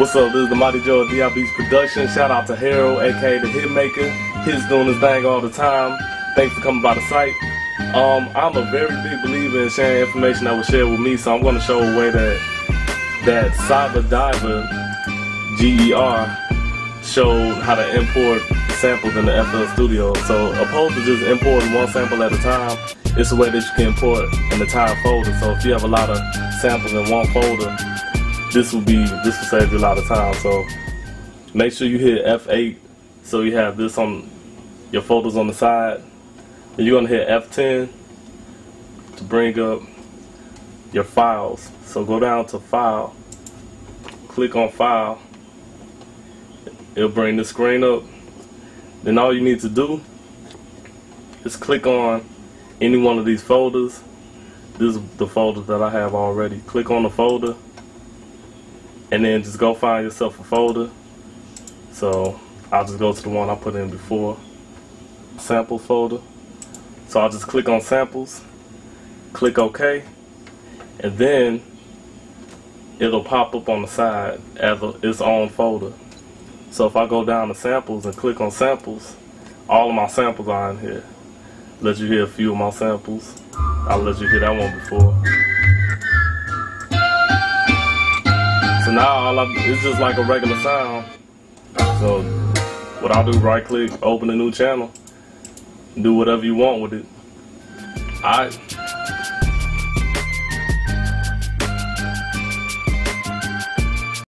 What's up? This is the Mighty Joe of DIB's production. Shout out to Harold, aka the Hitmaker. He's doing his thing all the time. Thanks for coming by the site. I'm a very big believer in sharing information that was shared with me, so I'm going to show a way that Cyber Diver G-E-R showed how to import samples in the FL Studio. So opposed to just importing one sample at a time, it's a way that you can import an entire folder. So if you have a lot of samples in one folder, this will save you a lot of time. So make sure you hit F8 so you have this on your folders on the side. And you're going to hit F10 to bring up your files. So go down to File, click on File, it'll bring the screen up. Then all you need to do is click on any one of these folders. This is the folder that I have already. Click on the folder and then just go find yourself a folder. So I'll just go to the one I put in before, sample folder. So I'll just click on samples, click OK, and then it'll pop up on the side as its own folder. So if I go down to samples and click on samples, all of my samples are in here. Let you hear a few of my samples. I'll let you hear that one before. So now it's just like a regular sound. So what I'll do, right click, open a new channel. Do whatever you want with it.